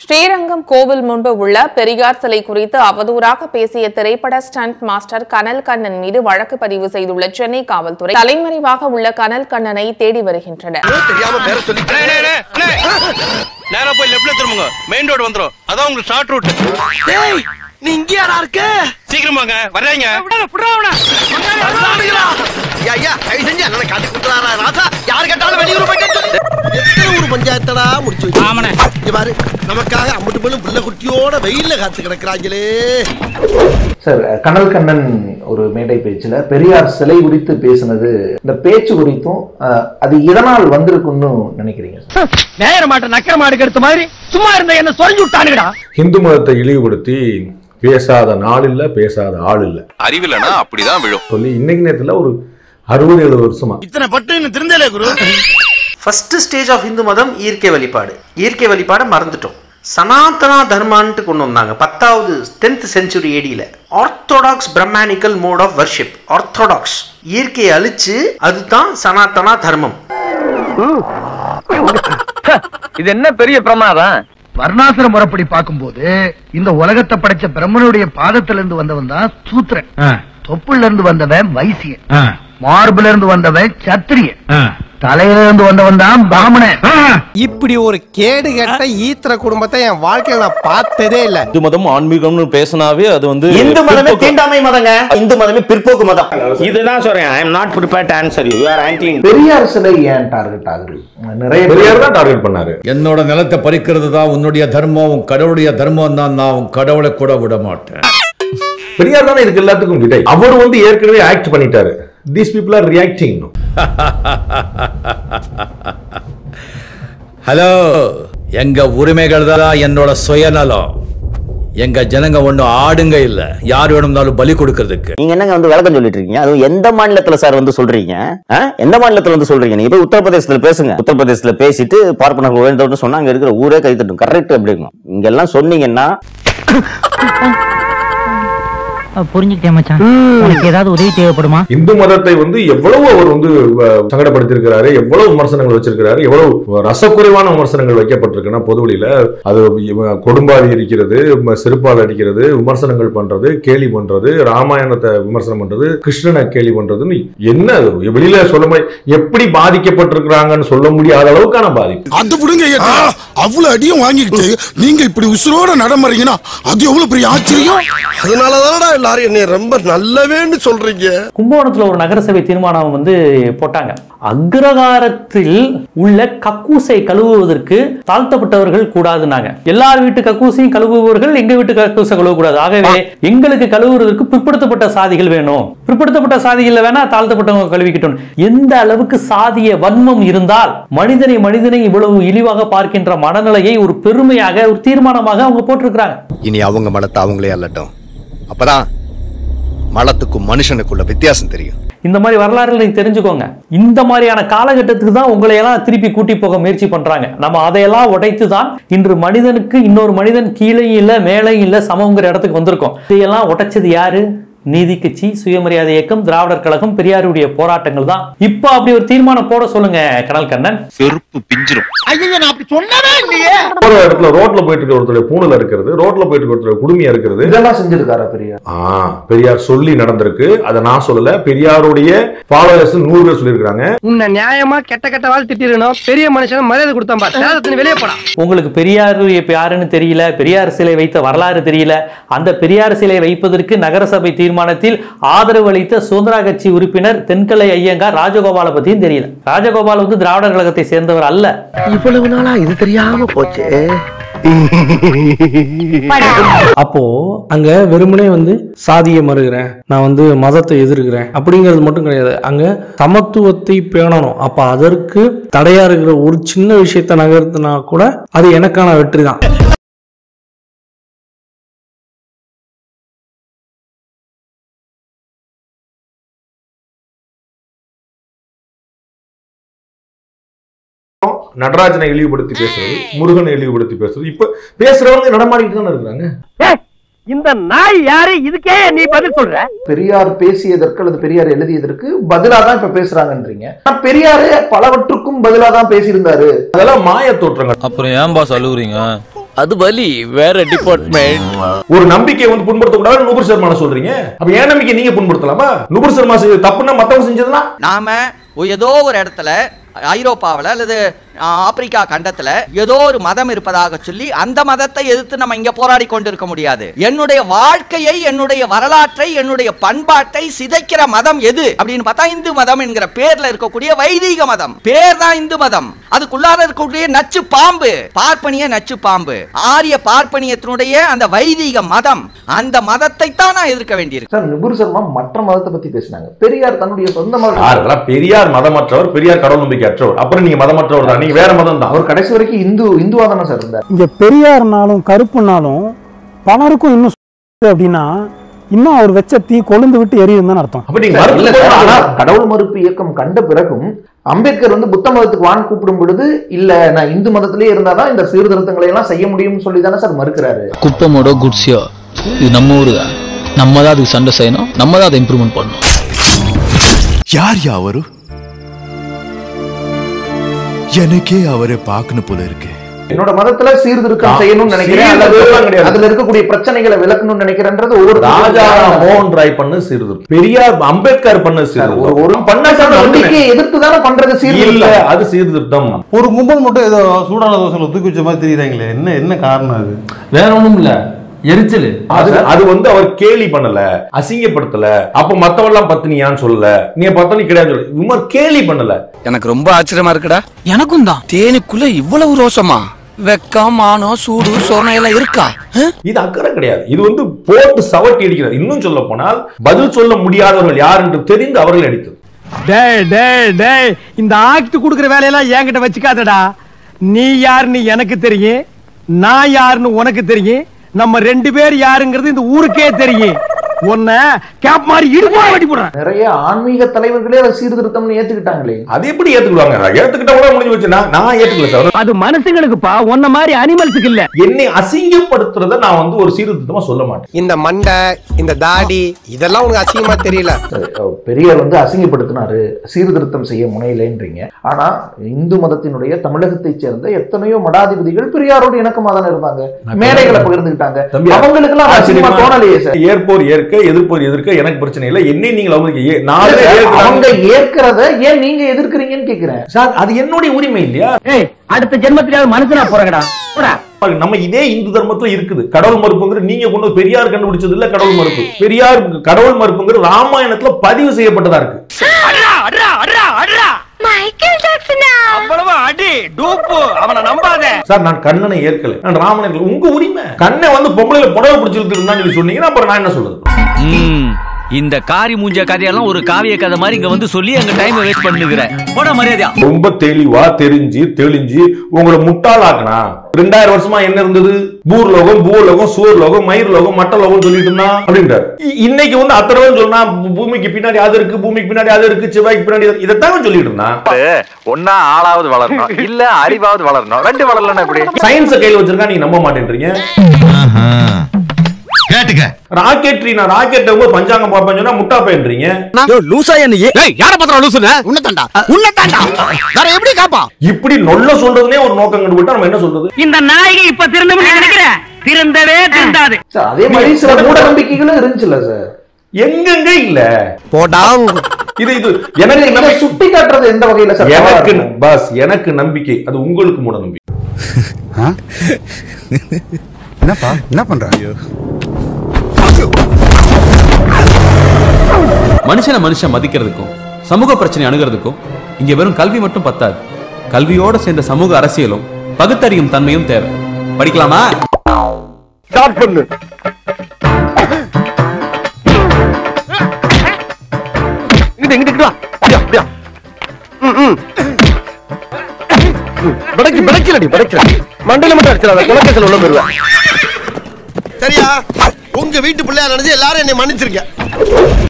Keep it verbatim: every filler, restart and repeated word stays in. Srirangam Koval Munbu Ulla, Perigar Salai Kuritha, Avaduraka Pesiya, Thiraipada Stunt Master, Kanal Kannan Meedu, Vazhakku Padivu Seithulla, Chennai Kavalthurai, Thalaimarivaaga Ulla Kanal Kannanai Thedi வருகின்றனர். Sir, Kanal Kannan ஒரு மேடை பேச்சில் பெரியார் சிலை குறித்து பேசினது, இந்த பேச்சு குறித்தும் அது இதனால் வந்திருக்குன்னு நினைக்கிறீங்க? இந்து மதத்தை இழிவுபடுத்தி பேசாத நாள் இல்ல, பேசாத ஆள் இல்ல. அறிவிலனா அப்படிதான் விழும் சொல்லி இன்னைக்கு நேரத்துல ஒரு அறுபது ஏழு வருஷமா இத்தனை பட்டு திருந்தலே குரு. First stage of Hindu Madam, Irke Valipad. Irke Valipad Marandato. Sanatana Dharman to Kununanga, Pathaud, tenth century A D. Orthodox Brahmanical mode of worship. Orthodox. Irke Alichi, Adutan, Sanatana Dharmam. Is there no period Pramada? Varnasa Morapati Pakumbo, in the Walagata Padacha Brahmanudi, Padatalandu Vandavanda, Sutra, Topulandu Vandavam, Vaisya, Marbulandu Vandavam, Chatriya. தலையிலிருந்து வந்தவன்தான் பாமனே. இப்படி ஒரு கேடு கெட்ட ஈத்திர குடும்பத்தை என் வாழ்க்கையில நான் பார்த்ததே இல்ல. இந்து மதம் ஆன்மீகம்னு பேசினாவே அது வந்து இந்து மதமே தீண்டாமை மதங்க. இந்து மதமே பிற்போக்கு மதம். இதுதான் சொல்றேன். I am not prepared to answer you. You are anti. Periyar சிலை ஏன் டார்கெட் ஆகுது? நிறைய பெரியார் தான் டார்கெட் பண்ணாரு. என்னோட நிலத்தை பறிக்கிறது தான் உன்னுடைய தர்மம், உன் கடவுளுடைய தர்மம் தான். நான் உன் கடவுளை கூட விட மாட்டேன். பெரியார் தான இதுக்கு எல்லாத்துக்கும் விடை. அவர் வந்து ஏற்கனவே ஆக்ட் பண்ணிட்டாரு. These people are reacting. Hello, Yanga Urimegada, Yendola Soyanalo, Yanga Jananga Wondo Ardangail, Yardum Balikuka. Yanga on the Varakan military, Yendaman Latras are on the Soldrian, eh? Endaman Latal on the Soldrian, Utapades the person, Utapades the Pacit, Parpana who went out to Sonanga, Ureka, the correct Bringa, Yella Soning and now. புரிஞ்சிட்டே மச்சான், உங்களுக்கு ஏதாவது உதவி தேவைப்படுமா? இந்து மதத்தை வந்து எவ்வளவு அவர் வந்து சங்கடப்படுத்திருக்கிறாரு, எவ்வளவு விமர்சனங்கள் வச்சிருக்கிறாரு, எவ்வளவு ரசக்குறைவான விமர்சனங்கள் வைக்கப்பட்டிருக்குன்னா பொதுவெளியில அது கொடும்பாதி இருக்கிறது, செருப்பால் அடிக்கிறது, விமர்சனங்கள் பண்றது, கேலி பண்றது, ராமாயணத்தை விமர்சனம் பண்றது, கிருஷ்ணனை கேலி பண்றதுன்னு என்ன வெளியில சொல்ல முடியாது. எப்படி பாதிக்கப்பட்டிருக்கிறாங்கன்னு சொல்ல முடியாத அளவுக்கான பாதிப்பு. அது விடுங்க, அவ்வளவு அடியும் வாங்கிட்டு நீங்க இப்படி உசுரோட நடமறீங்கன்னா அது எவ்வளவு பெரிய ஆச்சரியம். அதனாலதான் ரொம்ப நல்லவேன்னு சொல்றீங்க. கும்பகோணத்துல ஒரு நகரசபை தீர்மானம் வந்து போட்டாங்க. அக்ரகாரத்தில் உள்ள கக்கூசை கழுவுவதற்கு தாழ்த்தப்பட்டவர்கள் கூடாதுனாங்க. எல்லார் வீட்டு கக்கூசையும் கழுவுபவர்கள் எங்க வீட்டு கக்கூசை கழுவக்கூடாது. ஆகவே எங்களுக்கு கழுவுவதற்கு பிற்படுத்தப்பட்ட சாதிகள் வேணும். பிற்படுத்தப்பட்ட சாதிகள் வேணா தாழ்த்தப்பட்டவங்க கழுவிக்கிட்டோம். எந்த அளவுக்கு சாதிய வன்மம் இருந்தால் மனிதனை மனிதனை இவ்வளவு இழிவாக பார்க்கின்ற மனநிலையை ஒரு பெருமையாக ஒரு தீர்மானமாக அவங்க போட்டிருக்கிறாங்க. இனி அவங்க மனத்தை அவங்களே அல்லட்டும். அப்பதான் மலத்துக்கும் மனுஷனுக்குள்ள வித்தியாசம் தெரியும். இந்த மாதிரி வரலாறுகளை தெரிஞ்சுக்கோங்க. இந்த மாதிரியான காலகட்டத்துக்கு தான் உங்களை எல்லாம் திருப்பி கூட்டி போக முயற்சி பண்றாங்க. நம்ம அதையெல்லாம் உடைத்து தான் இன்று மனிதனுக்கு இன்னொரு மனிதன் கீழே இல்ல மேலே இல்ல சமங்கிற இடத்துக்கு வந்திருக்கோம். இதையெல்லாம் உடைச்சது யாரு? நீதி கட்சி, சுயமரியாதை இயக்கம், திராவிடர் கழகம், பெரியாருடைய போராட்டங்கள் தான். இப்போ அப்படி ஒரு தீர்மானம் போட சொல்லுங்க கனல் கண்ணன். செருப்பு பிஞ்சிரும். ஐயா நான் அப்படி சொன்னதே இல்லையே. ஒரு இடத்துல ரோட்ல போயிட்டு இருக்க ஒருத்தரோட பூணல இருக்குது, ரோட்ல போயிட்டு இருக்க ஒருத்தரோட குடுமியா இருக்குது. இதெல்லாம் செஞ்சிருக்காரா பெரியார்? ஆ, பெரியார் சொல்லி நடந்திருக்கு. அத நான் சொல்லல, பெரியாருடைய ஃபாலோவர்ஸ் நூறு பேர் சொல்லிருக்காங்க. உன்னை நியாயமா கெட்ட கெட்ட வால் திட்டிறனோ, பெரிய மனுஷன மரியாதை கொடுத்தா பாரு. சேதத்துக்கு வெளிய போடா. உங்களுக்கு பெரியாருடைய யாருன்னு தெரியல, பெரியார் சிலை வைத்த வரலாறு தெரியல. அந்த பெரியார் சிலை வைப்பதற்கு நகரசபை தீர்மானத்தில் ஆதரவு அளித்த சுதந்திர கட்சி உறுப்பினர் தென்கலை ஐயங்கார் ராஜகோபால பத்தியும் தெரியல. ராஜகோபால் வந்து திராவிடர் கழகத்தை சேர்ந்தவர் அல்ல. இவ்வளவு நாளா இது தெரியாம போச்சு. அப்போ அங்க வெறுமனே வந்து சாதியை மறுக்கிறேன், நான் வந்து மதத்தை எதிர்க்கிறேன் அப்படிங்கிறது மட்டும் கிடையாது. அங்க சமத்துவத்தை பேணணும். அப்ப அதற்கு தடையா இருக்கிற ஒரு சின்ன விஷயத்தை நகர்த்தினா கூட அது எனக்கான வெற்றி தான். நடராஜனை இழிவுபடுத்தி பேசுறது, முருகனை இழிவுபடுத்தி பேசுறது, இப்ப பேசுறவங்க நடமாடிட்டு தானே இருக்காங்க. இந்த நாய் யாரு? இதுக்கே நீ பதில் சொல்ற? பெரியார் பேசியதற்கு அல்லது பெரியார் எழுதியதற்கு பதிலாக தான் இப்ப பேசுறாங்கன்றீங்க. பெரியாரே பலவற்றுக்கும் பதிலாக தான் பேசியிருந்தாரு. அதெல்லாம் மாய தோற்றங்கள். அப்புறம் ஏன் பாஸ் அழுவுறீங்க? அது வலி வேற டிபார்ட்மெண்ட். ஒரு நம்பிக்கை வந்து புண்படுத்த கூடாது நுபுர் சர்மா சொல்றீங்க. அப்ப ஏன் நம்பிக்கை நீங்க புண்படுத்தலாமா? நுபுர் சர்மா செஞ்சது தப்புன்னா மத்தவங்க செஞ்சதுனா நாம ஏதோ ஒரு இடத்துல ஐரோப்பாவில அல்லது ஆப்பிரிக்கா கண்டத்துல ஏதோ ஒரு மதம் இருப்பதாக சொல்லி அந்த மதத்தை எதிர்த்து நம்ம இங்க போராடி கொண்டிருக்க முடியாது. என்னுடைய வாழ்க்கையை, என்னுடைய வரலாற்றை, என்னுடைய பண்பாட்டை சிதைக்கிற மதம் எது அப்படின்னு பார்த்தா இந்து மதம் என்கிற பேர்ல இருக்கக்கூடிய வைதிக மதம். பேர் தான் இந்து மதம். அதுக்குள்ளார இருக்கக்கூடிய நச்சு பாம்பு, பார்ப்பனிய நச்சு பாம்பு, ஆரிய பார்ப்பனியத்தினுடைய அந்த வைதிக மதம். அந்த மதத்தை தான் நான் எதிர்க்க வேண்டியிருக்கு. சார், நுபுர் சர்மா மற்ற மதத்தை பத்தி பேசினாங்க. பெரியார் தன்னுடைய சொந்த மதம். பெரியார் மதமற்றவர், பெரியார் கடவுள் நம்பிக்கை அற்றவர். அப்புறம் நீங்க மதமற்றவர் தான், நீங்க வேற மதம் தான். அவர் கடைசி வரைக்கும் இந்து இந்துவாக தானே சார் இருந்தார். இங்க பெரியார்னாலும் கருப்புனாலும் பலருக்கும் இன்னும் அப்படின்னா இன்னும் அவர் வச்ச தீ கொழுந்து விட்டு எரியுதுன்னு அர்த்தம். கடவுள் மறுப்பு இயக்கம் கண்ட பிறகும் அம்பேத்கர் வந்து புத்த மதத்துக்கு வான் கூப்பிடும் பொழுது இல்ல நான் இந்து மதத்திலேயே இருந்தாதான் இந்த சீர்திருத்தங்களை எல்லாம் செய்ய முடியும்னு சொல்லி தானே சார் மறுக்கிறாரு. குப்பமோட குட்ஸியோ இது நம்ம ஊரு தான், நம்ம தான் அதுக்கு சண்டை செய்யணும், நம்ம தான் அதை இம்ப்ரூவ்மெண்ட் பண்ணணும். யார் யாவரு எனக்கே அவரை பார்க்கணும் போல இருக்கு. என்னோட மதத்துல சீர்திருத்தம் செய்யணும்னு நினைக்கிறேன், அதுல இருக்கக்கூடிய பிரச்சனைகளை விளக்கணும்னு நினைக்கிறேன்றது ஒரு ராஜா மோகன் ராய் பண்ண சீர்திருத்தம், பெரியார் அம்பேத்கர் பண்ண சீர்திருத்தம். ஒரு நம்பிக்கையை எதிர்த்து தானே பண்றது சீர்திருத்தம், அது சீர்திருத்தம். ஒரு கும்பல் மட்டும் ஏதோ சூடான தோசையில தூக்கி வச்ச மாதிரி தெரியுறாங்களே, என்ன என்ன காரணம்? அது வேற ஒண்ணும் இல்ல, எரிச்சல். அது வந்து அவர் கேலி பண்ணல, அசிங்கப்படுத்தல. அப்ப மத்தவெல்லாம் பத்தினியான்னு சொல்லல, நீங்க பத்தினி கிடையாது சொல்லு, இவன் கேலி பண்ணல. எனக்கு ரொம்ப ஆச்சரியமா இருக்குடா. எனக்கும் தான். தேனுக்குள்ள இவ்வளவு ரோஷமா வெக்கம் ஆணம் சூடு சோனை எல்லாம் இருக்கா? இது அக்கறை கிடையாது, இது வந்து போட்டு சவட்டி அடிக்கிறது. இன்னும் சொல்ல போனால் பதில் சொல்ல முடியாதவர்கள் யார் என்று தெரிந்து அவர்கள் அடித்தது. டேய் டேய் டேய், இந்த ஆக்ட் குடுக்குற வேலையெல்லாம் என்கிட்ட வச்சுக்காதடா. நீ யாருன்னு எனக்கு தெரியும், நான் யாருன்னு உனக்கு தெரியும், நம்ம ரெண்டு பேர் யாருங்கிறது இந்த ஊருக்கே தெரியும். ஒன்ன கேப் மாதிரி இடுமா வெட்டி போறான். நிறைய ஆன்மீக தலைவர்களே சீர்திருத்தம்னு ஏத்துக்கிட்டாங்களே. அது எப்படி ஏத்துக்குவாங்க? ஏத்துக்கிட்ட கூட முடிஞ்சு வச்சுனா நான் ஏத்துக்கல சார். அது மனுஷங்களுக்குப்பா, ஒன்ன மாதிரி அனிமல்ஸுக்கு இல்ல. என்னை அசிங்கப்படுத்துறத நான் வந்து ஒரு சீர்திருத்தமா சொல்ல மாட்டேன். இந்த மண்டை, இந்த தாடி, இதெல்லாம் உங்களுக்கு அசிங்கமா தெரியல? பெரியார் வந்து அசிங்கப்படுத்தினாரு, சீர்திருத்தம் செய்ய முனையிலன்றீங்க. ஆனா இந்து மதத்தினுடைய தமிழகத்தைச் சேர்ந்த எத்தனையோ மடாதிபதிகள் பெரியாரோட இணக்கமா தானே இருந்தாங்க, மேடைகளை பகிர்ந்துக்கிட்டாங்க. அவங்களுக்கு எல்லாம் அசிங்கமா தோணலையே சார்? ஏற்போர் ஏற்க எதிர்ப்பு எதிர்க்க எனக்கு பிரச்சனை இல்ல, என்னை நீங்கள் அவங்களுக்கு உரிமை இல்லையா? அடுத்த ஜென்மத்திலேயாவது மனுஷனா போறேங்கடா. நம்ம இதே இந்து தர்மத்துல இருக்குது கடவுள் மறுப்புங்கிற. நீங்க கொண்டு பெரியார் கண்டுபிடிச்சது இல்ல கடவுள் மறுப்பு. பெரியார் கடவுள் மறுப்புங்கிற ராமாயணத்துல பதிவு செய்யப்பட்டதா இருக்கு. கண்ணனை ஏற்கல, ராமனை உங்க உரிமை. கண்ணை வந்து பொம்பளையில புடவை பிடிச்சிருந்தான்னு சொன்னீங்கன்னா அப்புறம் நான் என்ன சொல்றது? இந்த காரி மூஞ்ச கதையெல்லாம் ஒரு காவிய கதை மாதிரி இங்க வந்து சொல்லி எங்க டைம் வேஸ்ட் பண்ணுகிறேன். போட மரியாதையா ரொம்ப தெளிவா தெரிஞ்சு தெளிஞ்சு உங்களை முட்டாளாக்குனா ரெண்டாயிரம் வருஷமா என்ன இருந்தது? பூர்லோகம், பூலோகம், சூர்லோகம், மயிர் லோகம், மட்ட லோகம் சொல்லிட்டு இருந்தா அப்படின்றாரு. இன்னைக்கு வந்து அத்தனை சொன்னா பூமிக்கு பின்னாடி அது இருக்கு, பூமிக்கு பின்னாடி அது இருக்கு, செவ்வாய்க்கு பின்னாடி இதைத்தான் சொல்லிட்டு இருந்தா. ஒன்னா ஆளாவது வளரணும், இல்ல அறிவாவது வளரணும், ரெண்டு வளரலன்னா இப்படி சயின்ஸை கையில் வச்சிருக்கா நீங்க நம்ப மாட்டேன்றீங்க. ராக்கெட்ரி நான் ராக்கெட் பஞ்சாங்கம் பார்ப்பேன் சொன்னா முட்டா பையன்றீங்க. இப்படி நொல்ல சொல்றதுனே ஒரு நோக்கம் கண்டுபிட்டா நம்ம என்ன சொல்றது? இந்த நாயகி இப்ப திருந்தவே நினைக்கிறேன், திருந்தவே திருந்தாது. அதே மாதிரி சில மூட நம்பிக்கைகளும் இருந்துச்சுல சார், எங்கெங்க இல்ல போடா. இது இது எனக்கு நம்ம சுட்டி காட்டுறது எந்த வகையில சார்? எனக்கு பாஸ் எனக்கு நம்பிக்கை, அது உங்களுக்கு மூட நம்பிக்கை. என்னப்பா என்ன பண்றாங்க? மனுஷனை மனுஷன் மதிக்கிறதுக்கும் சமூக பிரச்சனை அணுகிறதுக்கும் இங்க வெறும் கல்வி மட்டும் பத்தாது, கல்வியோட சேர்ந்த சமூக அரசியலும் பகுத்தறியும் தன்மையும் தேவை. படிக்கலாமா? மண்டல மட்டும் உள்ள போயிருவா சரியா? உங்க வீட்டு பிள்ளையா நினைச்சு எல்லாரும் என்னை மன்னிச்சிருக்க.